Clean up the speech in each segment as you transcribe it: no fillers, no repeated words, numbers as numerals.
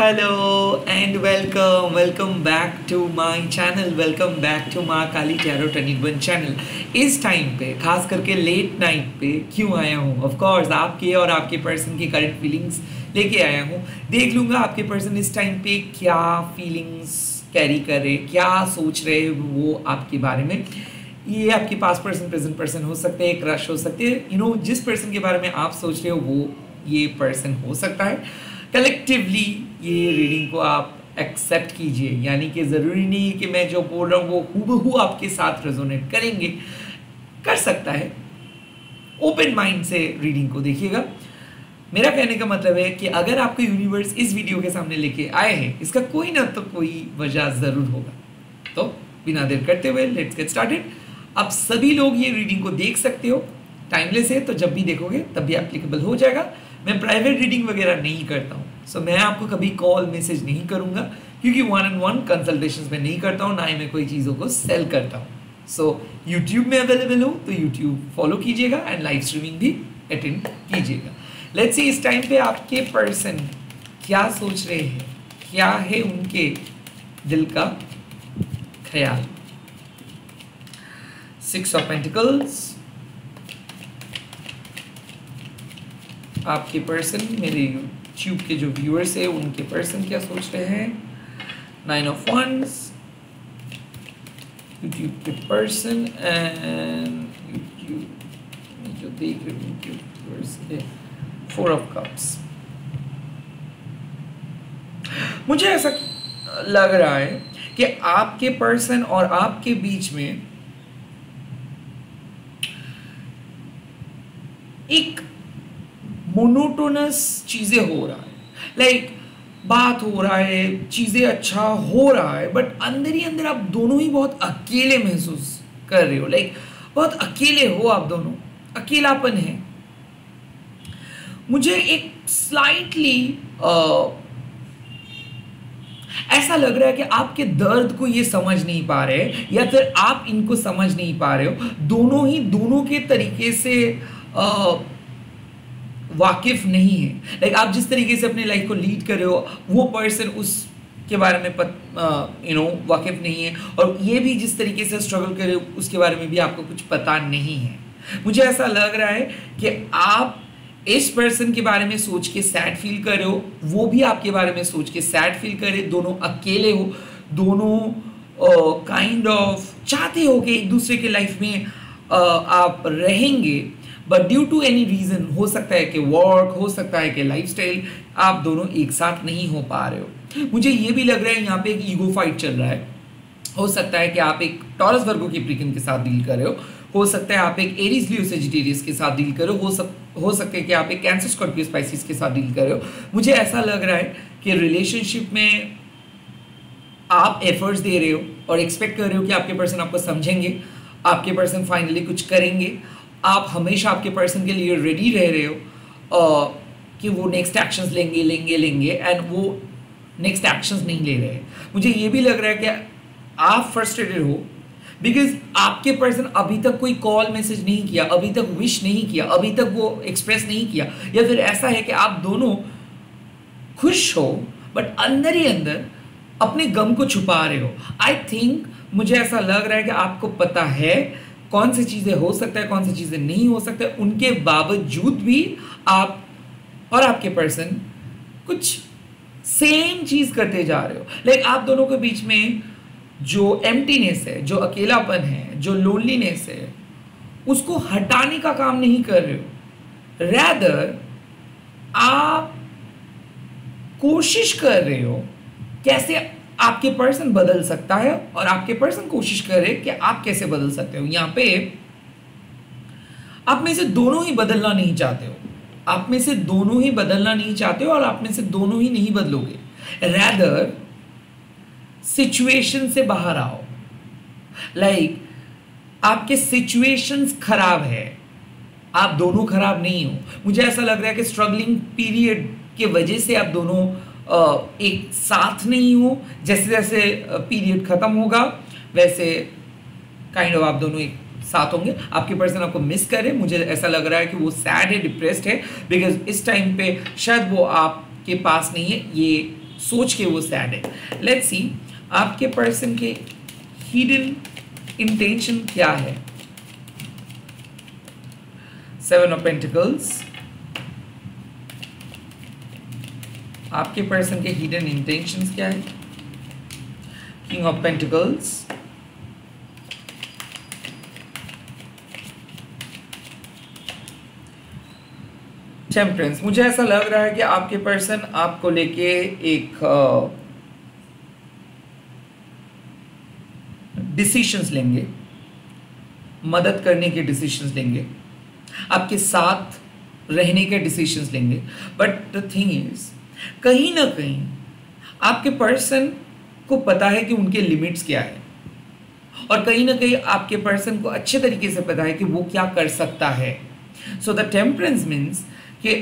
Hello and welcome back to my channel, welcome back to Maa Kali tarot टेनिडबन channel. इस time पे खास करके लेट नाइट पे क्यों आया हूँ, ऑफकोर्स आपके और आपके पर्सन की करंट फीलिंग्स लेके आया हूँ। देख लूँगा आपके पर्सन इस टाइम पे क्या फीलिंग्स कैरी कर रहे, क्या सोच रहे वो आपके बारे में। ये आपके पास पर्सन प्रेजेंट पर्सन हो सकते हैं, क्रश हो सकते हैं, यू नो, जिस पर्सन के बारे में आप सोच रहे हो वो ये पर्सन हो सकता है। कलेक्टिवली ये रीडिंग को आप एक्सेप्ट कीजिए, यानी कि ज़रूरी नहीं है कि मैं जो बोल रहा हूँ वो हूबहू आपके साथ रेजोनेट करेंगे, कर सकता है। ओपन माइंड से रीडिंग को देखिएगा। मेरा कहने का मतलब है कि अगर आपको यूनिवर्स इस वीडियो के सामने लेके आए हैं, इसका कोई ना तो कोई वजह ज़रूर होगा। तो बिना देर करते हुए लेट्स गेट स्टार्टेड। आप सभी लोग ये रीडिंग को देख सकते हो, टाइमलेस है, तो जब भी देखोगे तब भी एप्लीकेबल हो जाएगा। मैं प्राइवेट रीडिंग वगैरह नहीं करता हूँ, सो मैं आपको कभी कॉल मैसेज नहीं करूँगा, क्योंकि वन एंड वन कंसल्टेशंस में नहीं करता हूँ, ना ही मैं कोई चीज़ों को सेल करता हूँ। सो यूट्यूब में अवेलेबल हूँ तो यूट्यूब फॉलो कीजिएगा एंड लाइव स्ट्रीमिंग भी अटेंड कीजिएगा। लेट्स सी इस टाइम पे आपके पर्सन क्या सोच रहे हैं, क्या है उनके दिल का ख्याल। 6 ऑफ पेंटिकल्स। आपके पर्सन, मेरे यूट्यूब के जो व्यूअर्स है उनके पर्सन क्या सोच रहे हैं। 9 ऑफ 1s। यूट्यूब के पर्सन एंड यूट्यूब जो देख रहे हैं यूट्यूब व्यूअर्स के 4 ऑफ कप्स। मुझे ऐसा लग रहा है कि आपके पर्सन और आपके बीच में एक मोनोटोनस चीज़ें हो रहा है, लाइक बात हो रहा है, चीज़ें अच्छा हो रहा है, बट अंदर ही अंदर आप दोनों ही बहुत अकेले महसूस कर रहे हो, लाइक बहुत अकेले हो आप दोनों, अकेलापन है। मुझे एक स्लाइटली ऐसा लग रहा है कि आपके दर्द को ये समझ नहीं पा रहे या फिर आप इनको समझ नहीं पा रहे हो, दोनों ही दोनों के तरीके से वाकिफ नहीं है। लाइक आप जिस तरीके से अपने लाइफ को लीड कर रहे हो वो पर्सन उसके बारे में वाकिफ नहीं है, और ये भी जिस तरीके से स्ट्रगल कर रहे हो उसके बारे में भी आपको कुछ पता नहीं है। मुझे ऐसा लग रहा है कि आप इस पर्सन के बारे में सोच के सैड फील कर रहे हो, वो भी आपके बारे में सोच के सैड फील कर रहे, दोनों अकेले हो, दोनों काइंड ऑफ चाहते हो कि एक दूसरे के लाइफ में आप रहेंगे, but due to any reason, हो सकता है कि वर्क, हो सकता है कि लाइफस्टाइल, आप दोनों एक साथ नहीं हो पा रहे हो। मुझे ये भी लग रहा है यहाँ पे एक ईगो फाइट चल रहा है। हो सकता है कि आप एक टॉरस वर्गो की प्रिकन के साथ डील कर रहे हो सकता है आप एक एरीज लियो सेजिटेरियस के साथ डील कर रहे हो सकता है कि आप एक कैंसर स्कॉर्पियो स्पाइसिस के साथ डील कर रहे हो। मुझे ऐसा लग रहा है कि रिलेशनशिप में आप एफर्ट्स दे रहे हो और एक्सपेक्ट कर रहे हो कि आपके पर्सन आपको समझेंगे, आपके पर्सन फाइनली कुछ करेंगे, आप हमेशा आपके पर्सन के लिए रेडी रह रहे हो कि वो नेक्स्ट एक्शंस लेंगे एंड वो नेक्स्ट एक्शंस नहीं ले रहे हैं। मुझे ये भी लग रहा है कि आप फ्रस्ट्रेटेड हो बिकॉज आपके पर्सन अभी तक कोई कॉल मैसेज नहीं किया, अभी तक विश नहीं किया, अभी तक वो एक्सप्रेस नहीं किया, या फिर ऐसा है कि आप दोनों खुश हो बट अंदर ही अंदर अपने गम को छुपा रहे हो। आई थिंक मुझे ऐसा लग रहा है कि आपको पता है कौन सी चीज़ें हो सकता है, कौन सी चीज़ें नहीं हो सकता है, उनके बावजूद भी आप और आपके पर्सन कुछ सेम चीज़ करते जा रहे हो। लाइक आप दोनों के बीच में जो एम्प्टीनेस है, जो अकेलापन है, जो लोनलीनेस है, उसको हटाने का काम नहीं कर रहे हो, रैदर आप कोशिश कर रहे हो कैसे आपके पर्सन बदल सकता है और आपके पर्सन कोशिश करे कि आप कैसे बदल सकते हो। यहाँ पे आप में से दोनों ही बदलना नहीं चाहते हो, आप में से दोनों ही बदलना नहीं चाहते हो और आप में से दोनों ही नहीं बदलोगे, रैदर सिचुएशन से बाहर आओ। लाइक आपके सिचुएशंस खराब है, आप दोनों खराब नहीं हो। मुझे ऐसा लग रहा है कि स्ट्रगलिंग पीरियड के वजह से आप दोनों एक साथ नहीं हो, जैसे जैसे पीरियड ख़त्म होगा वैसे काइंड ऑफ आप दोनों एक साथ होंगे। आपके पर्सन आपको मिस करे, मुझे ऐसा लग रहा है कि वो सैड है, डिप्रेस्ड है, बिकॉज इस टाइम पे शायद वो आपके पास नहीं है, ये सोच के वो सैड है। लेट्स सी आपके पर्सन के हिडन इंटेंशन क्या है। 7 ऑफ पेंटिकल्स, आपके पर्सन के हिडन इंटेंशंस क्या है। King of pentacles, temperance. मुझे ऐसा लग रहा है कि आपके पर्सन आपको लेके एक डिसीशंस लेंगे, मदद करने के डिसीशंस लेंगे, आपके साथ रहने के डिसीशंस लेंगे। बट द थिंग इज कहीं ना कहीं आपके पर्सन को पता है कि उनके लिमिट्स क्या है, और कहीं ना कहीं आपके पर्सन को अच्छे तरीके से पता है कि वो क्या कर सकता है। सो द टेम्परेंस मीन्स कि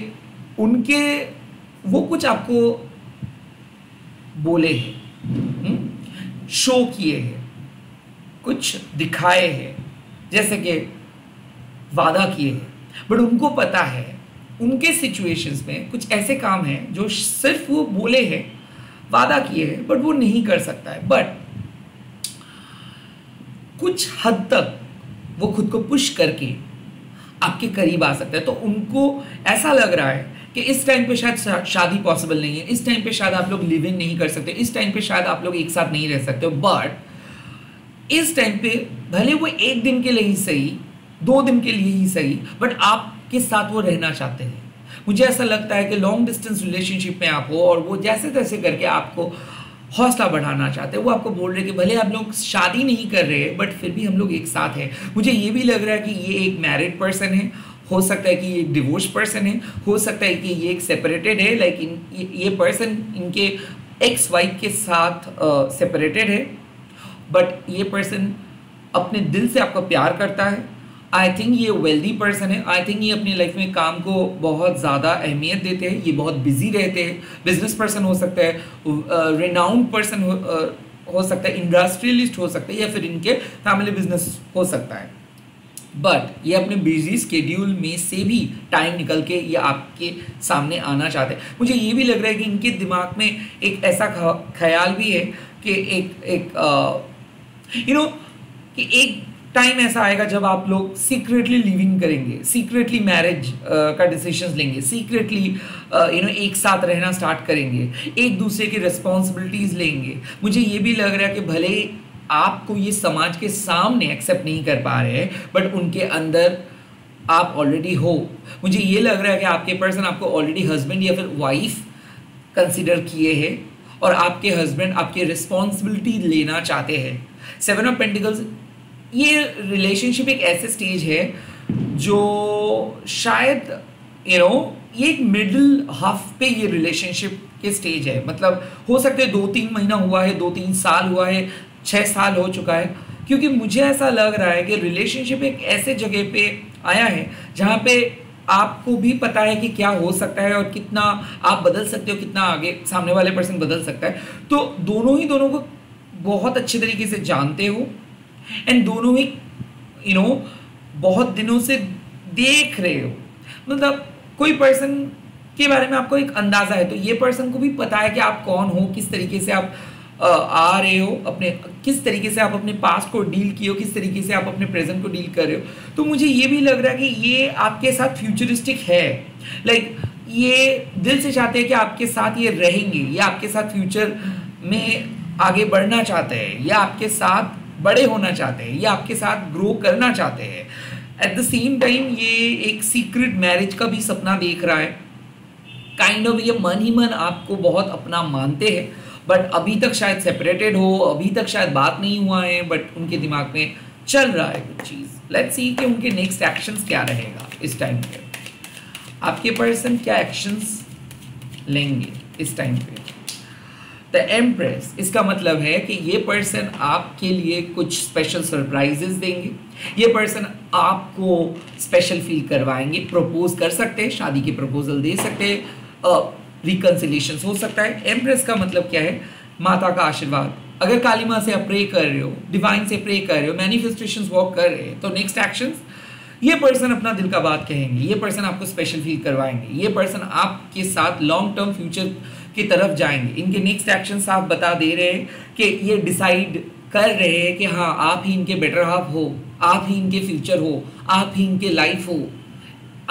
उनके वो कुछ आपको बोले हैं, शो किए हैं, कुछ दिखाए हैं, जैसे कि वादा किए हैं। बट उनको पता है उनके सिचुएशंस में कुछ ऐसे काम हैं जो सिर्फ वो बोले हैं, वादा किए हैं, बट वो नहीं कर सकता है। बट कुछ हद तक वो खुद को पुश करके आपके करीब आ सकता है। तो उनको ऐसा लग रहा है कि इस टाइम पे शायद शादी पॉसिबल नहीं है, इस टाइम पे शायद आप लोग लिव इन नहीं कर सकते, इस टाइम पे शायद आप लोग एक साथ नहीं रह सकते। बट इस टाइम पे भले वो एक दिन के लिए ही सही, 2 दिन के लिए ही सही, बट आपके साथ वो रहना चाहते हैं। मुझे ऐसा लगता है कि लॉन्ग डिस्टेंस रिलेशनशिप में आप हो और वो जैसे तैसे करके आपको हौसला बढ़ाना चाहते हैं। वो आपको बोल रहे हैं कि भले हम लोग शादी नहीं कर रहे हैं, बट फिर भी हम लोग एक साथ हैं। मुझे ये भी लग रहा है कि ये एक मैरिड पर्सन है, हो सकता है कि ये एक डिवोर्स पर्सन है, हो सकता है कि ये एक सेपरेटेड है, लाइक ये पर्सन इनके एक्स वाइफ के साथ सेपरेटेड है। बट ये पर्सन अपने दिल से आपका प्यार करता है। आई थिंक ये वेल्दी पर्सन है। आई थिंक ये अपनी लाइफ में काम को बहुत ज़्यादा अहमियत देते हैं, ये बहुत बिजी रहते हैं। बिजनेस पर्सन हो सकता है, रेनाउंड पर्सन हो सकता है, इंडस्ट्रियलिस्ट हो सकता है, या फिर इनके फैमिली बिजनेस हो सकता है। बट ये अपने बिजी स्केड्यूल में से भी टाइम निकल के ये आपके सामने आना चाहते हैं। मुझे ये भी लग रहा है कि इनके दिमाग में एक ऐसा ख्याल भी है कि एक टाइम ऐसा आएगा जब आप लोग सीक्रेटली लिविंग करेंगे, सीक्रेटली मैरिज का डिसीजन लेंगे, सीक्रेटली एक साथ रहना स्टार्ट करेंगे, एक दूसरे की रिस्पॉन्सिबिलिटीज़ लेंगे। मुझे ये भी लग रहा है कि भले आपको ये समाज के सामने एक्सेप्ट नहीं कर पा रहे हैं, बट उनके अंदर आप ऑलरेडी हो। मुझे ये लग रहा है कि आपके पर्सन आपको ऑलरेडी हस्बैंड या फिर वाइफ कंसिडर किए हैं, और आपके हस्बैंड आपकी रिस्पॉन्सिबिलिटी लेना चाहते हैं। 7 ऑफ पेंटिकल्स, ये रिलेशनशिप एक ऐसे स्टेज है जो शायद ये एक मिडिल हाफ पे ये रिलेशनशिप के स्टेज है। मतलब हो सकता है 2-3 महीना हुआ है, 2-3 साल हुआ है, 6 साल हो चुका है। क्योंकि मुझे ऐसा लग रहा है कि रिलेशनशिप एक ऐसे जगह पे आया है जहाँ पे आपको भी पता है कि क्या हो सकता है और कितना आप बदल सकते हो, कितना आगे सामने वाले पर्सन बदल सकता है। तो दोनों को बहुत अच्छे तरीके से जानते हो, एंड दोनों ही बहुत दिनों से देख रहे हो। मतलब कोई पर्सन के बारे में आपको एक अंदाज़ा है, तो ये पर्सन को भी पता है कि आप कौन हो, किस तरीके से आप आ रहे हो, अपने किस तरीके से आप अपने पास्ट को डील किए हो, किस तरीके से आप अपने प्रेजेंट को डील कर रहे हो। तो मुझे ये भी लग रहा है कि ये आपके साथ फ्यूचरिस्टिक है, लाइक ये दिल से चाहते हैं कि आपके साथ ये रहेंगे, ये आपके साथ फ्यूचर में आगे बढ़ना चाहते हैं, या आपके साथ बड़े होना चाहते हैं, या आपके साथ ग्रो करना चाहते हैं। एट द सेम टाइम ये एक सीक्रेट मैरिज का भी सपना देख रहा है। काइंड ऑफ ये मन ही मन आपको बहुत अपना मानते हैं, बट अभी तक शायद सेपरेटेड हो, अभी तक शायद बात नहीं हुआ है, बट उनके दिमाग में चल रहा है कुछ चीज़। लेट्स सी कि उनके नेक्स्ट एक्शंस क्या रहेगा इस टाइम पे। आपके पर्सन क्या एक्शंस लेंगे इस टाइम पे। द एम्प्रेस, इसका मतलब है कि ये पर्सन आपके लिए कुछ स्पेशल सरप्राइजेस देंगे, ये पर्सन आपको स्पेशल फील करवाएंगे। प्रपोज कर सकते हैं, शादी के प्रपोजल दे सकते हैं, रिकन्सिलेशन हो सकता है। एम्प्रेस का मतलब क्या है, माता का आशीर्वाद। अगर काली माँ से आप प्रे कर रहे हो, डिवाइन से प्रे कर रहे हो, मैनिफेस्टेशन वॉक कर रहे हैं, तो नेक्स्ट एक्शंस ये पर्सन अपना दिल का बात कहेंगे, ये पर्सन आपको स्पेशल फील करवाएंगे, ये पर्सन आपके साथ लॉन्ग टर्म फ्यूचर की तरफ जाएंगे। इनके नेक्स्ट एक्शन आप बता दे रहे हैं कि ये डिसाइड कर रहे हैं कि हाँ आप ही इनके बेटर हाफ हो, आप ही इनके फ्यूचर हो, आप ही इनके लाइफ हो,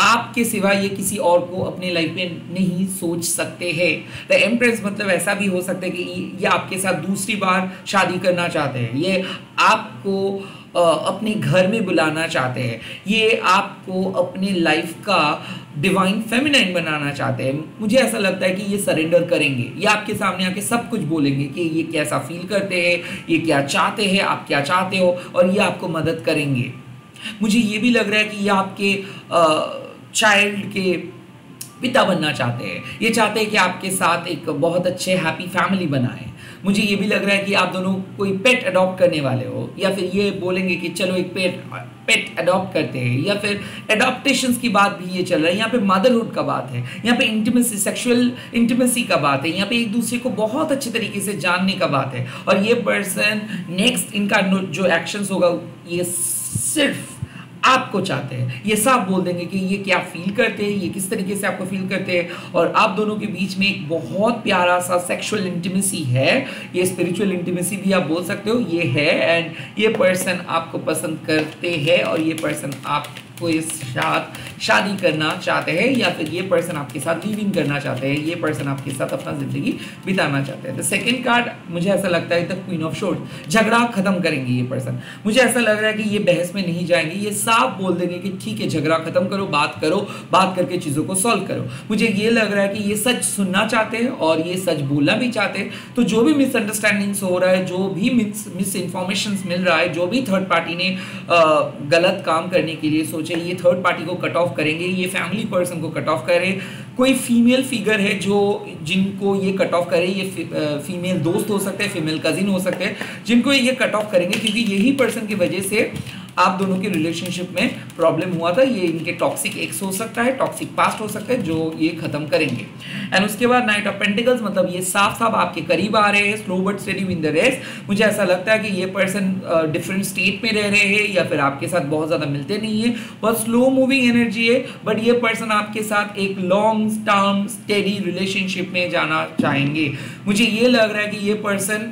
आपके सिवा ये किसी और को अपने लाइफ में नहीं सोच सकते हैं। द एम्प्रेस मतलब ऐसा भी हो सकता है कि ये आपके साथ दूसरी बार शादी करना चाहते हैं, ये आपको अपने घर में बुलाना चाहते हैं, ये आपको अपने लाइफ का डिवाइन फेमिनाइन बनाना चाहते हैं। मुझे ऐसा लगता है कि ये सरेंडर करेंगे, ये आपके सामने आके सब कुछ बोलेंगे कि ये कैसा फील करते हैं, ये क्या चाहते हैं, आप क्या चाहते हो, और ये आपको मदद करेंगे। मुझे ये भी लग रहा है कि ये आपके चाइल्ड के पिता बनना चाहते हैं, ये चाहते हैं कि आपके साथ एक बहुत अच्छे हैप्पी फैमिली बनाएं। मुझे ये भी लग रहा है कि आप दोनों कोई पेट अडॉप्ट करने वाले हो, या फिर ये बोलेंगे कि चलो एक पेट अडॉप्ट करते हैं, या फिर एडॉप्टेशंस की बात भी ये चल रहा है। यहाँ पे मदरहुड का बात है, यहाँ पे इंटीमेसी, सेक्सुअल इंटीमेसी का बात है, यहाँ पे एक दूसरे को बहुत अच्छे तरीके से जानने का बात है। और ये पर्सन नेक्स्ट इनका जो एक्शंस होगा ये सिर्फ आपको चाहते हैं, ये साफ बोल देंगे कि ये क्या फील करते हैं, ये किस तरीके से आपको फील करते हैं। और आप दोनों के बीच में एक बहुत प्यारा सा सेक्सुअल इंटीमेसी है, ये स्पिरिचुअल इंटीमेसी भी आप बोल सकते हो, ये है। एंड ये पर्सन आपको पसंद करते हैं और ये पर्सन आपको इस साथ शादी करना चाहते हैं, या फिर ये पर्सन आपके साथ लिविंग करना चाहते हैं, ये पर्सन आपके साथ अपना ज़िंदगी बिताना चाहते हैं। द सेकेंड कार्ड मुझे ऐसा लगता है द क्वीन ऑफ शोर्ट्स, झगड़ा ख़त्म करेंगे ये पर्सन। मुझे ऐसा लग रहा है कि ये बहस में नहीं जाएंगे, ये आप बोल देंगे कि ठीक है झगड़ा खत्म करो, बात करके चीजों को सॉल्व करो। मुझे ये लग रहा है कि ये सच सुनना चाहते हैं और ये सच बोलना भी चाहते हैं। तो जो भी मिसअंडरस्टैंडिंग्स हो रहा है, जो भी मिसइंफॉर्मेशंस मिल रहा है, जो भी थर्ड पार्टी ने गलत काम करने के लिए सोचे, ये थर्ड पार्टी को कट ऑफ करेंगे, ये फैमिली पर्सन को कट ऑफ करें। कोई फीमेल फिगर है जो जिनको ये कट ऑफ करे, ये फीमेल दोस्त हो सकते हैं, फीमेल कजिन हो सकते हैं, जिनको ये कट ऑफ करेंगे, क्योंकि यही पर्सन की वजह से आप दोनों के रिलेशनशिप में प्रॉब्लम हुआ था। ये इनके टॉक्सिक एक्स हो सकता है, टॉक्सिक पास्ट हो सकता है, जो ये खत्म करेंगे। एंड उसके बाद नाइट ऑफ पेंटिकल्स मतलब ये साफ साफ आपके करीब आ रहे हैं, slow but steady win the race. मुझे ऐसा लगता है कि ये पर्सन डिफरेंट स्टेट में रह रहे हैं, या फिर आपके साथ बहुत ज़्यादा मिलते नहीं है, बहुत स्लो मूविंग एनर्जी है। बट ये पर्सन आपके साथ एक लॉन्ग टर्म स्टेडी रिलेशनशिप में जाना चाहेंगे। मुझे ये लग रहा है कि ये पर्सन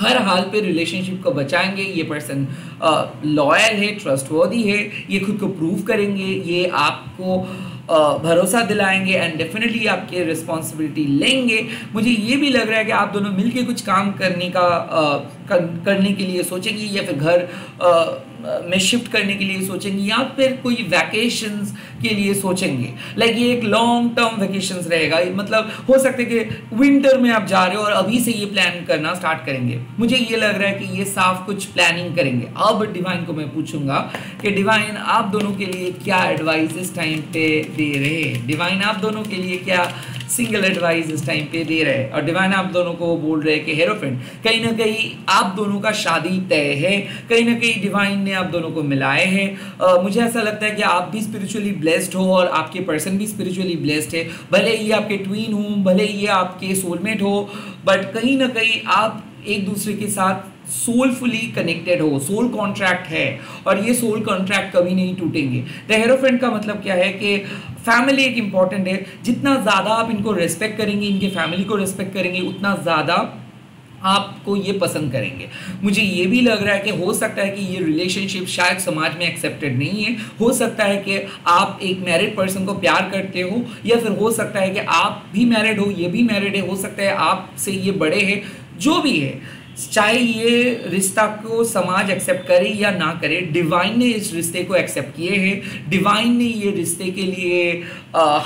हर हाल पे रिलेशनशिप को बचाएंगे, ये पर्सन लॉयल है, ट्रस्टवर्दी है, ये खुद को प्रूव करेंगे, ये आपको भरोसा दिलाएंगे एंड डेफिनेटली आपके रिस्पॉन्सिबिलिटी लेंगे। मुझे ये भी लग रहा है कि आप दोनों मिलके कुछ काम करने का करने के लिए सोचेंगे, या फिर घर में शिफ्ट करने के लिए सोचेंगे, या फिर कोई वैकेशंस के लिए सोचेंगे। लाइक ये एक लॉन्ग टर्म वैकेशंस रहेगा, मतलब हो सकता है कि विंटर में आप जा रहे हो और अभी से ये प्लान करना स्टार्ट करेंगे। मुझे ये लग रहा है कि ये साफ कुछ प्लानिंग करेंगे। अब डिवाइन को मैं पूछूंगा कि डिवाइन आप दोनों के लिए क्या एडवाइस इस टाइम पे दे रहे हैं। डिवाइन आप दोनों के लिए क्या सिंगल एडवाइस इस टाइम पे दे रहे हैं। और डिवाइन आप दोनों को बोल रहे हैं कि हेरोफ्रेंड, कहीं ना कहीं आप दोनों का शादी तय है, कहीं ना कहीं डिवाइन ने आप दोनों को मिलाए हैं। मुझे ऐसा लगता है कि आप भी स्पिरिचुअली ब्लेस्ड हो और आपके पर्सन भी स्पिरिचुअली ब्लेस्ड है, भले ये आपके ट्वीन हो, भले ये आपके सोलमेट हो, बट कहीं ना कहीं आप एक दूसरे के साथ सोलफुली कनेक्टेड हो, सोल कॉन्ट्रैक्ट है, और ये सोल कॉन्ट्रैक्ट कभी नहीं टूटेंगे। द हेरोफ्रेंट का मतलब क्या है कि फैमिली एक इम्पॉर्टेंट है, जितना ज़्यादा आप इनको रेस्पेक्ट करेंगे, इनके फैमिली को रेस्पेक्ट करेंगे, उतना ज़्यादा आपको ये पसंद करेंगे। मुझे ये भी लग रहा है कि हो सकता है कि ये रिलेशनशिप शायद समाज में एक्सेप्टेड नहीं है, हो सकता है कि आप एक मैरिड पर्सन को प्यार करते हो, या फिर हो सकता है कि आप भी मैरिड हो, ये भी मैरिड है, हो सकता है आपसे ये बड़े हैं। जो भी है, चाहे ये रिश्ता को समाज एक्सेप्ट करे या ना करे, डिवाइन ने इस रिश्ते को एक्सेप्ट किए हैं, डिवाइन ने ये रिश्ते के लिए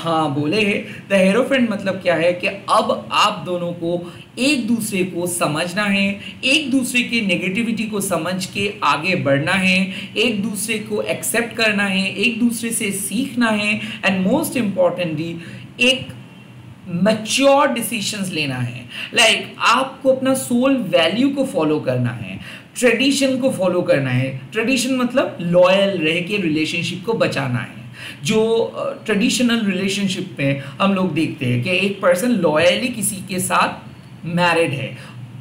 हाँ बोले हैं। द हेरोफ्रेंट मतलब क्या है कि अब आप दोनों को एक दूसरे को समझना है, एक दूसरे के नेगेटिविटी को समझ के आगे बढ़ना है, एक दूसरे को एक्सेप्ट करना है, एक दूसरे से सीखना है, एंड मोस्ट इम्पॉर्टेंटली एक मैच्योर डिसीशंस लेना है। लाइक आपको अपना सोल वैल्यू को फॉलो करना है, ट्रेडिशन को फॉलो करना है। ट्रेडिशन मतलब लॉयल रह के रिलेशनशिप को बचाना है। जो ट्रेडिशनल रिलेशनशिप में हम लोग देखते हैं कि एक पर्सन लॉयली किसी के साथ मैरिड है,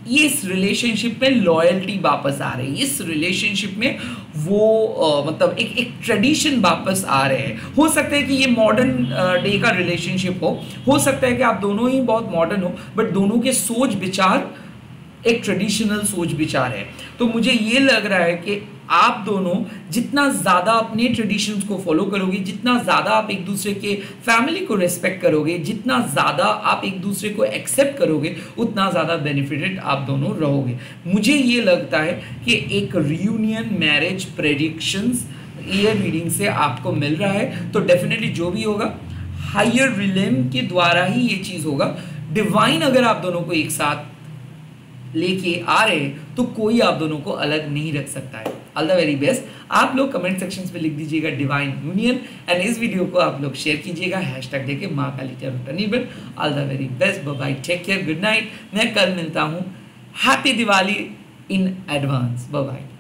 ये इस रिलेशनशिप में लॉयल्टी वापस आ रही है, इस रिलेशनशिप में वो मतलब एक ट्रेडिशन वापस आ रहे हैं। हो सकता है कि ये मॉडर्न डे का रिलेशनशिप हो सकता है कि आप दोनों ही बहुत मॉडर्न हो, बट दोनों के सोच विचार एक ट्रेडिशनल सोच विचार है। तो मुझे ये लग रहा है कि आप दोनों जितना ज़्यादा अपने ट्रेडिशंस को फॉलो करोगे, जितना ज़्यादा आप एक दूसरे के फैमिली को रिस्पेक्ट करोगे, जितना ज़्यादा आप एक दूसरे को एक्सेप्ट करोगे, उतना ज़्यादा बेनिफिटेड आप दोनों रहोगे। मुझे ये लगता है कि एक reunion marriage predictions year reading से आपको मिल रहा है। तो डेफिनेटली जो भी होगा हायर रिलेम के द्वारा ही ये चीज़ होगा। डिवाइन अगर आप दोनों को एक साथ लेके आ रहे हैं तो कोई आप दोनों को अलग नहीं रख सकता है। All the very best. आप लोग कमेंट सेक्शंस में लिख दीजिएगा डिवाइन यूनियन, एंड इस वीडियो को आप लोग शेयर कीजिएगा हैशटैग देके माँ काली चरण। All the very best, bye bye, take care, good night. मैं कल मिलता हूँ। Happy Diwali in advance, bye bye.